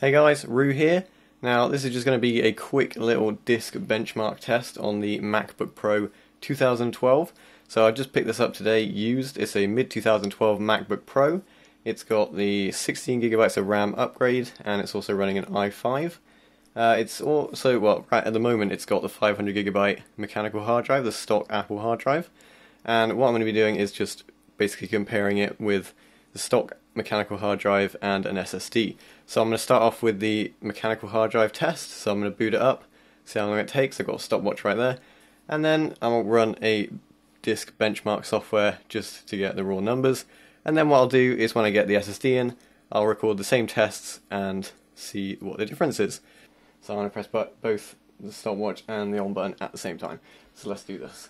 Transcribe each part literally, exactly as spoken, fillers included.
Hey guys, Roo here. Now this is just going to be a quick little disk benchmark test on the MacBook Pro two thousand twelve. So I just picked this up today used. It's a mid two thousand twelve MacBook Pro. It's got the sixteen gigabytes of RAM upgrade and it's also running an i five. Uh, it's also, well, right at the moment it's got the five hundred gigabyte mechanical hard drive, the stock Apple hard drive. And what I'm going to be doing is just basically comparing it with the stock mechanical hard drive and an S S D. So I'm going to start off with the mechanical hard drive test. So I'm going to boot it up, see how long it takes. I've got a stopwatch right there, and then I'll run a disk benchmark software just to get the raw numbers. And then what I'll do is when I get the S S D in, I'll record the same tests and see what the difference is. So I'm going to press both the stopwatch and the on button at the same time. So let's do this.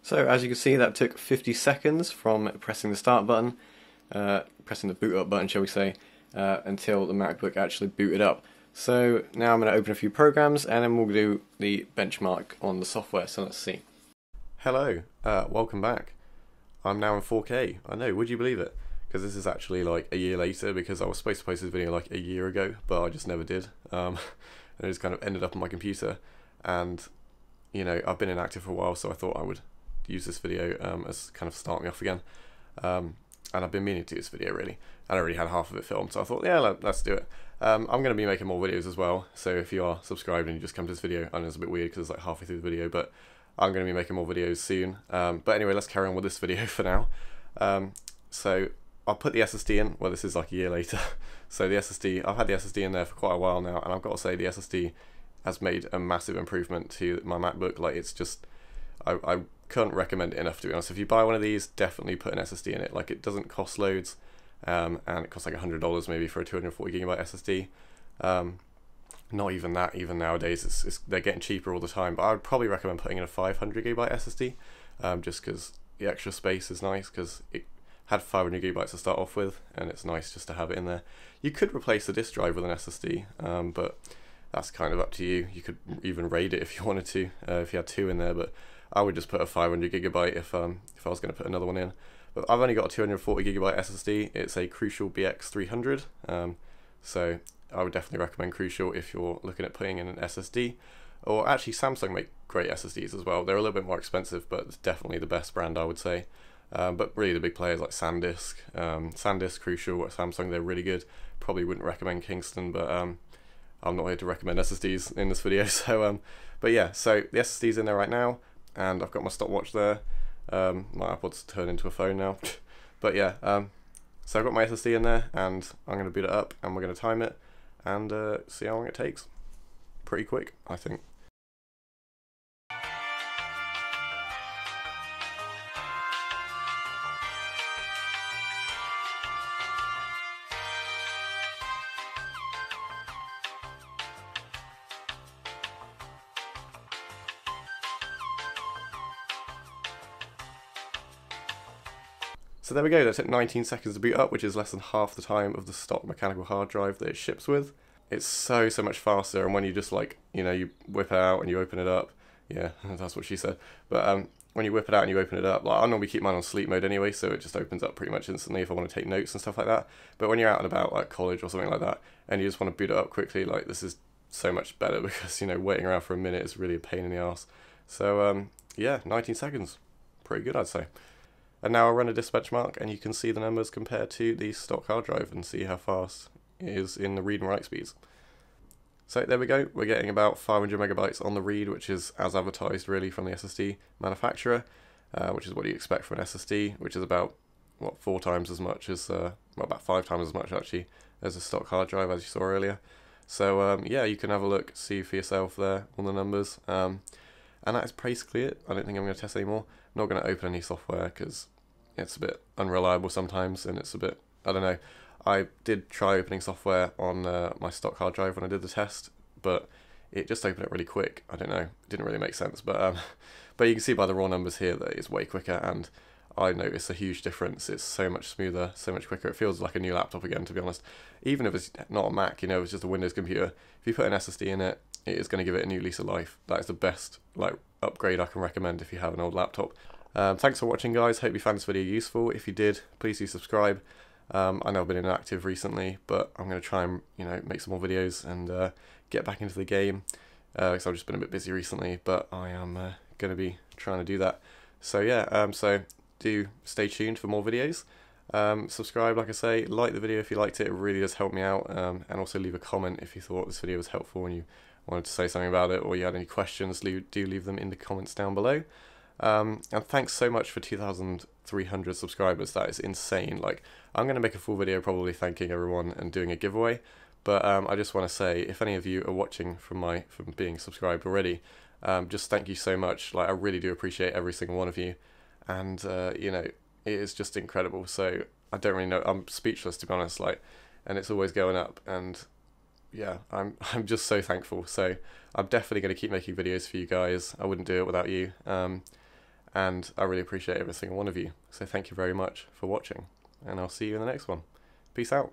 So as you can see, that took fifty seconds from pressing the start button, uh, pressing the boot up button shall we say, uh, until the MacBook actually booted up. So now I'm going to open a few programs and then we'll do the benchmark on the software, so let's see. Hello, uh, welcome back. I'm now in four K, I know, would you believe it? Because this is actually like a year later, because I was supposed to post this video like a year ago, but I just never did. Um, and it just kind of ended up on my computer, and you know, I've been inactive for a while, so I thought I would use this video um, as kind of starting off again, um, and I've been meaning to do this video really. I already had half of it filmed, so I thought, yeah, let's do it. Um, I'm going to be making more videos as well, so if you are subscribed and you just come to this video, I know it's a bit weird because it's like halfway through the video, but I'm going to be making more videos soon. Um, but anyway, let's carry on with this video for now. Um, so I'll put the S S D in. Well, this is like a year later, so the S S D, I've had the S S D in there for quite a while now, and I've got to say the S S D has made a massive improvement to my MacBook. Like, it's just, I, I couldn't recommend it enough, to be honest. If you buy one of these, definitely put an S S D in it. Like, it doesn't cost loads, um, and it costs like a hundred dollars maybe for a two hundred forty gigabyte S S D. Um, not even that, even nowadays, it's, it's, they're getting cheaper all the time, but I would probably recommend putting in a five hundred gigabyte S S D, um, just because the extra space is nice, because it had five hundred gigabytes to start off with, and it's nice just to have it in there. You could replace the disk drive with an S S D, um, but that's kind of up to you. You could even RAID it if you wanted to, uh, if you had two in there, but I would just put a five hundred gigabyte if um if I was going to put another one in. But I've only got a two hundred forty gigabyte S S D. It's a Crucial B X three hundred. Um, so I would definitely recommend Crucial if you're looking at putting in an S S D. Or actually, Samsung make great S S Ds as well. They're a little bit more expensive, but it's definitely the best brand, I would say. Um, but really, the big players like SanDisk, um, SanDisk, Crucial, Samsung, they're really good. Probably wouldn't recommend Kingston, but um, I'm not here to recommend S S Ds in this video. So um, but yeah, so the S S D's in there right now. And I've got my stopwatch there. Um, my iPod's turned into a phone now. But yeah, um, so I've got my S S D in there, and I'm going to boot it up, and we're going to time it, and uh, see how long it takes. Pretty quick, I think. So there we go, that took nineteen seconds to boot up, which is less than half the time of the stock mechanical hard drive that it ships with. It's so, so much faster, and when you just like, you know, you whip it out and you open it up, yeah, that's what she said, but um, when you whip it out and you open it up, like, I normally keep mine on sleep mode anyway, so it just opens up pretty much instantly if I want to take notes and stuff like that. But when you're out and about, like college or something like that, and you just want to boot it up quickly, like, this is so much better, because, you know, waiting around for a minute is really a pain in the ass. So um, yeah, nineteen seconds, pretty good, I'd say. And now I'll run a disk benchmark, and you can see the numbers compared to the stock hard drive and see how fast it is in the read and write speeds. So there we go, we're getting about five hundred megabytes on the read, which is as advertised really from the S S D manufacturer, uh, which is what you expect from an S S D, which is about, what, four times as much as, uh, well, about five times as much actually as a stock hard drive, as you saw earlier. So um, yeah, you can have a look, see for yourself there on the numbers. Um, and that is basically it. I don't think I'm going to test anymore. I'm not going to open any software because it's a bit unreliable sometimes, and it's a bit, I don't know. I did try opening software on uh, my stock hard drive when I did the test, but it just opened it really quick. I don't know, it didn't really make sense, but um, but you can see by the raw numbers here that it's way quicker, and I noticed a huge difference. It's so much smoother, so much quicker. It feels like a new laptop again, to be honest. Even if it's not a Mac, you know, it's just a Windows computer. If you put an S S D in it, it is going to give it a new lease of life. That is the best like upgrade I can recommend if you have an old laptop. Um, thanks for watching, guys. Hope you found this video useful. If you did, please do subscribe. Um, I know I've been inactive recently, but I'm going to try and, you know, make some more videos and uh, get back into the game, because uh, I've just been a bit busy recently, but I am uh, going to be trying to do that. So yeah, um, so do stay tuned for more videos. Um, subscribe, like I say, like the video if you liked it, it really does help me out, um, and also leave a comment if you thought this video was helpful and you wanted to say something about it, or you had any questions, leave, do leave them in the comments down below. Um, and thanks so much for two thousand three hundred subscribers, that is insane. Like, I'm going to make a full video probably thanking everyone and doing a giveaway, but um, I just want to say, if any of you are watching from my from being subscribed already, um, just thank you so much. Like, I really do appreciate every single one of you, and uh, you know, it is just incredible. So I don't really know, I'm speechless, to be honest, like, and it's always going up, and yeah, I'm, I'm just so thankful. So I'm definitely going to keep making videos for you guys. I wouldn't do it without you. Um, And I really appreciate every single one of you. So thank you very much for watching, and I'll see you in the next one. Peace out.